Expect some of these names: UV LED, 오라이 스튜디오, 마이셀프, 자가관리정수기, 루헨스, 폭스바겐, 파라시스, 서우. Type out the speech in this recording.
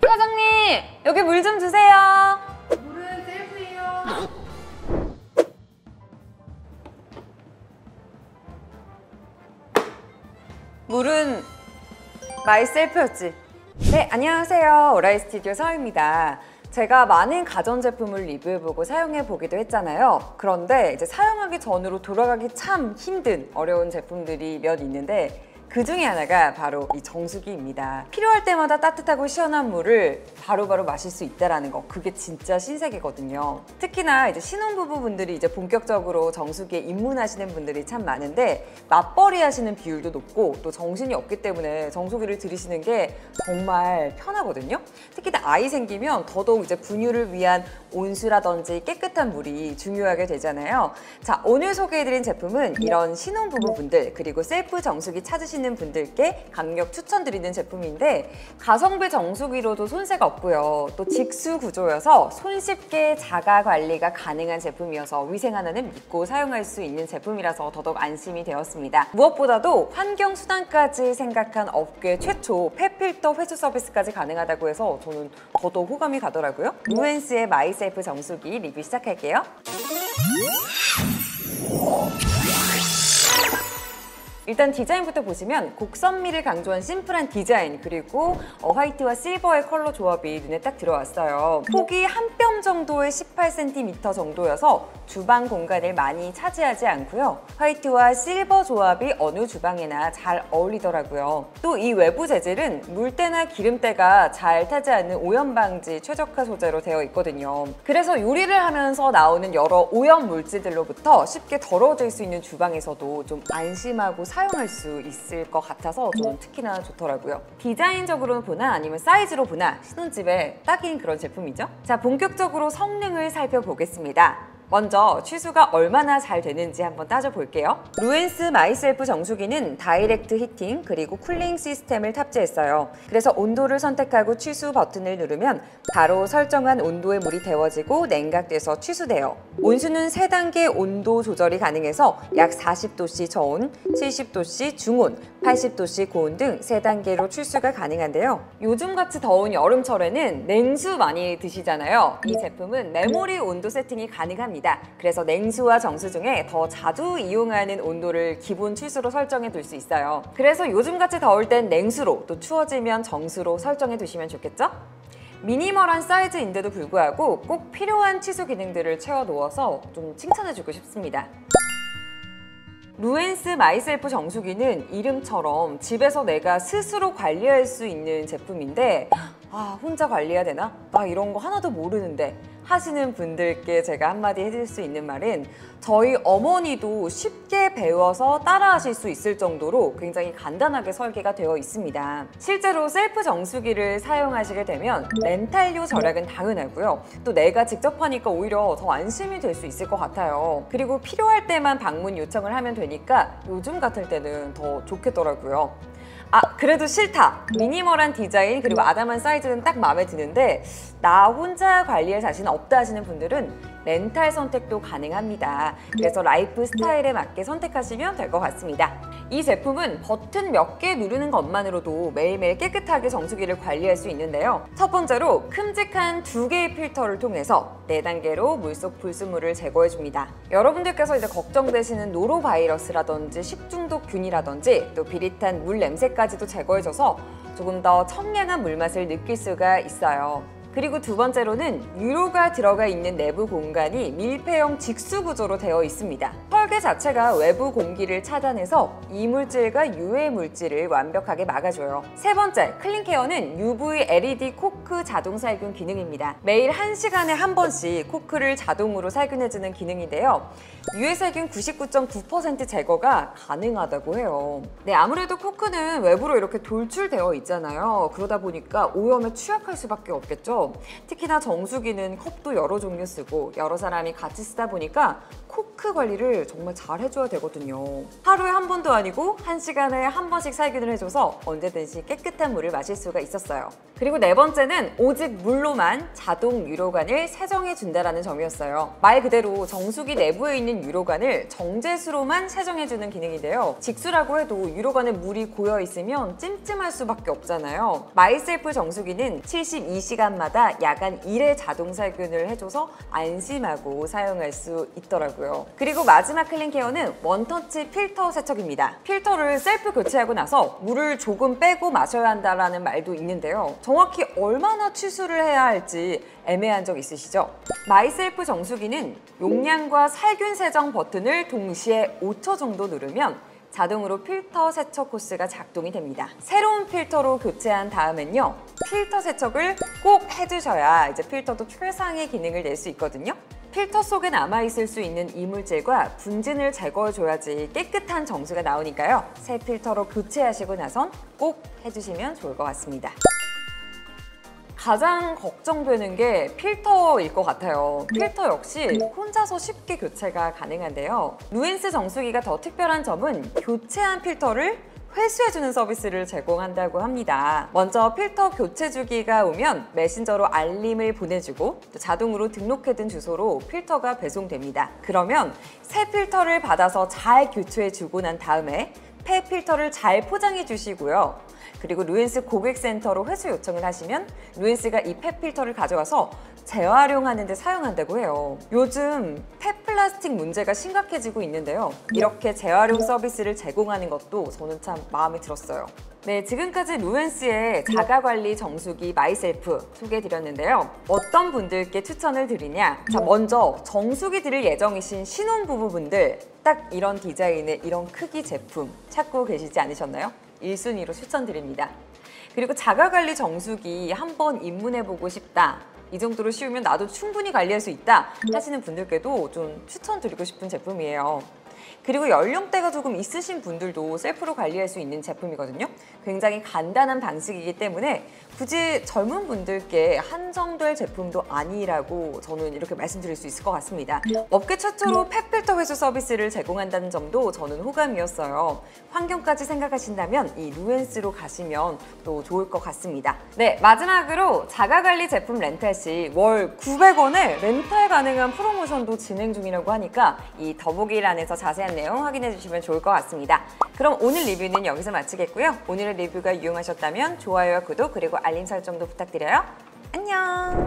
사장님, 여기 물 좀 주세요. 물은 셀프예요. 물은 마이셀프였지. 네, 안녕하세요. 오라이 스튜디오 서우입니다. 제가 많은 가전제품을 리뷰해보고 사용해보기도 했잖아요. 그런데 이제 사용하기 전으로 돌아가기 참 힘든 어려운 제품들이 몇 있는데 그 중에 하나가 바로 이 정수기입니다. 필요할 때마다 따뜻하고 시원한 물을 바로바로 마실 수 있다는 거, 그게 진짜 신세계거든요. 특히나 이제 신혼부부분들이 이제 본격적으로 정수기에 입문하시는 분들이 참 많은데 맞벌이 하시는 비율도 높고 또 정신이 없기 때문에 정수기를 들이시는 게 정말 편하거든요. 특히 아이 생기면 더더욱 이제 분유를 위한 온수라든지 깨끗한 물이 중요하게 되잖아요. 자, 오늘 소개해드린 제품은 이런 신혼부부분들 그리고 셀프 정수기 찾으시는 분들께 강력 추천드리는 제품인데 가성비 정수기로도 손색이 없고요. 또 직수 구조여서 손쉽게 자가 관리가 가능한 제품이어서 위생 하나는 믿고 사용할 수 있는 제품이라서 더더욱 안심이 되었습니다. 무엇보다도 환경 수단까지 생각한 업계 최초 폐필터 회수 서비스까지 가능하다고 해서 저는 더더욱 호감이 가더라고요. 루헨스의 마이셀프 정수기 리뷰 시작할게요. 일단 디자인부터 보시면 곡선미를 강조한 심플한 디자인 그리고 화이트와 실버의 컬러 조합이 눈에 딱 들어왔어요. 폭이 한 뼘 정도의 18cm 정도여서 주방 공간을 많이 차지하지 않고요. 화이트와 실버 조합이 어느 주방에나 잘 어울리더라고요. 또 이 외부 재질은 물때나 기름때가 잘 타지 않는 오염 방지 최적화 소재로 되어 있거든요. 그래서 요리를 하면서 나오는 여러 오염 물질들로부터 쉽게 더러워질 수 있는 주방에서도 좀 안심하고 사용할 수 있을 것 같아서 저는 특히나 좋더라고요. 디자인적으로 보나 아니면 사이즈로 보나 신혼집에 딱인 그런 제품이죠. 자, 본격적으로 성능을 살펴보겠습니다. 먼저 취수가 얼마나 잘 되는지 한번 따져볼게요. 루헨스 마이셀프 정수기는 다이렉트 히팅 그리고 쿨링 시스템을 탑재했어요. 그래서 온도를 선택하고 취수 버튼을 누르면 바로 설정한 온도의 물이 데워지고 냉각돼서 취수돼요. 온수는 3단계 온도 조절이 가능해서 약 40도씨 저온, 70도씨 중온, 80도씨 고온 등 3단계로 취수가 가능한데요. 요즘같이 더운 여름철에는 냉수 많이 드시잖아요. 이 제품은 메모리 온도 세팅이 가능합니다. 그래서 냉수와 정수 중에 더 자주 이용하는 온도를 기본 취수로 설정해 둘 수 있어요. 그래서 요즘같이 더울 땐 냉수로, 또 추워지면 정수로 설정해 두시면 좋겠죠? 미니멀한 사이즈인데도 불구하고 꼭 필요한 취수 기능들을 채워 넣어서 좀 칭찬해 주고 싶습니다. 루헨스 마이셀프 정수기는 이름처럼 집에서 내가 스스로 관리할 수 있는 제품인데 아, 혼자 관리해야 되나? 나 이런 거 하나도 모르는데 하시는 분들께 제가 한마디 해드릴 수 있는 말은 저희 어머니도 쉽게 배워서 따라하실 수 있을 정도로 굉장히 간단하게 설계가 되어 있습니다. 실제로 셀프 정수기를 사용하시게 되면 렌탈료 절약은 당연하고요. 또 내가 직접 하니까 오히려 더 안심이 될 수 있을 것 같아요. 그리고 필요할 때만 방문 요청을 하면 되니까 요즘 같을 때는 더 좋겠더라고요. 아, 그래도 싫다. 미니멀한 디자인 그리고 아담한 사이즈는 딱 마음에 드는데 나 혼자 관리할 자신 없다 하시는 분들은 렌탈 선택도 가능합니다. 그래서 라이프 스타일에 맞게 선택하시면 될 것 같습니다. 이 제품은 버튼 몇 개 누르는 것만으로도 매일매일 깨끗하게 정수기를 관리할 수 있는데요. 첫 번째로 큼직한 2개의 필터를 통해서 4단계로 물속 불순물을 제거해줍니다. 여러분들께서 이제 걱정되시는 노로바이러스라든지 식중독균이라든지 또 비릿한 물 냄새까지도 제거해줘서 조금 더 청량한 물맛을 느낄 수가 있어요. 그리고 두 번째로는 유로가 들어가 있는 내부 공간이 밀폐형 직수 구조로 되어 있습니다. 설계 자체가 외부 공기를 차단해서 이물질과 유해 물질을 완벽하게 막아줘요. 세 번째, 클린케어는 UV LED 코크 자동 살균 기능입니다. 매일 1시간에 한 번씩 코크를 자동으로 살균해주는 기능인데요. 유해살균 99.9% 제거가 가능하다고 해요. 네, 아무래도 코크는 외부로 이렇게 돌출되어 있잖아요. 그러다 보니까 오염에 취약할 수밖에 없겠죠. 있는데요. 특히나 정수기는 컵도 여러 종류 쓰고 여러 사람이 같이 쓰다 보니까 코크 관리를 정말 잘 해줘야 되거든요. 하루에 한 번도 아니고 1시간에 한 번씩 살균을 해줘서 언제든지 깨끗한 물을 마실 수가 있었어요. 그리고 네 번째는 오직 물로만 자동 유로관을 세정해준다는 점이었어요. 말 그대로 정수기 내부에 있는 유로관을 정제수로만 세정해주는 기능인데요. 직수라고 해도 유로관에 물이 고여있으면 찜찜할 수밖에 없잖아요. 마이셀프 정수기는 72시간마다 야간 1회 자동 살균을 해줘서 안심하고 사용할 수 있더라고요. 그리고 마지막 클린케어는 원터치 필터 세척입니다. 필터를 셀프 교체하고 나서 물을 조금 빼고 마셔야 한다는 말도 있는데요. 정확히 얼마나 취수를 해야 할지 애매한 적 있으시죠? 마이셀프 정수기는 용량과 살균 세정 버튼을 동시에 5초 정도 누르면 자동으로 필터 세척 호스가 작동이 됩니다. 새로운 필터로 교체한 다음엔요, 필터 세척을 꼭 해주셔야 이제 필터도 최상의 기능을 낼 수 있거든요. 필터 속에 남아있을 수 있는 이물질과 분진을 제거해줘야지 깨끗한 정수가 나오니까요. 새 필터로 교체하시고 나선 꼭 해주시면 좋을 것 같습니다. 가장 걱정되는 게 필터일 것 같아요. 필터 역시 혼자서 쉽게 교체가 가능한데요. 루헨스 정수기가 더 특별한 점은 교체한 필터를 회수해주는 서비스를 제공한다고 합니다. 먼저 필터 교체 주기가 오면 메신저로 알림을 보내주고 또 자동으로 등록해둔 주소로 필터가 배송됩니다. 그러면 새 필터를 받아서 잘 교체해주고 난 다음에 폐 필터를 잘 포장해 주시고요. 그리고 루헨스 고객센터로 회수 요청을 하시면 루헨스가 이 폐 필터를 가져와서 재활용하는 데 사용한다고 해요. 요즘 폐 플라스틱 문제가 심각해지고 있는데요. 이렇게 재활용 서비스를 제공하는 것도 저는 참 마음에 들었어요. 네, 지금까지 루헨스의 자가관리 정수기 마이셀프 소개해드렸는데요. 어떤 분들께 추천을 드리냐? 자, 먼저 정수기 드릴 예정이신 신혼부부분들, 딱 이런 디자인의 이런 크기 제품 찾고 계시지 않으셨나요? 1순위로 추천드립니다. 그리고 자가관리 정수기 한번 입문해보고 싶다, 이 정도로 쉬우면 나도 충분히 관리할 수 있다 하시는 분들께도 좀 추천드리고 싶은 제품이에요. 그리고 연령대가 조금 있으신 분들도 셀프로 관리할 수 있는 제품이거든요. 굉장히 간단한 방식이기 때문에 굳이 젊은 분들께 한정될 제품도 아니라고 저는 이렇게 말씀드릴 수 있을 것 같습니다. 업계 최초로 폐필터 회수 서비스를 제공한다는 점도 저는 호감이었어요. 환경까지 생각하신다면 이 루헨스로 가시면 또 좋을 것 같습니다. 네, 마지막으로 자가관리 제품 렌탈 시 월 900원에 렌탈 가능한 프로모션도 진행 중이라고 하니까 이 더보기란에서 자세한 내용 확인해 주시면 좋을 것 같습니다. 그럼 오늘 리뷰는 여기서 마치겠고요. 오늘의 리뷰가 유용하셨다면 좋아요와 구독 그리고 알림 설정도 부탁드려요. 안녕!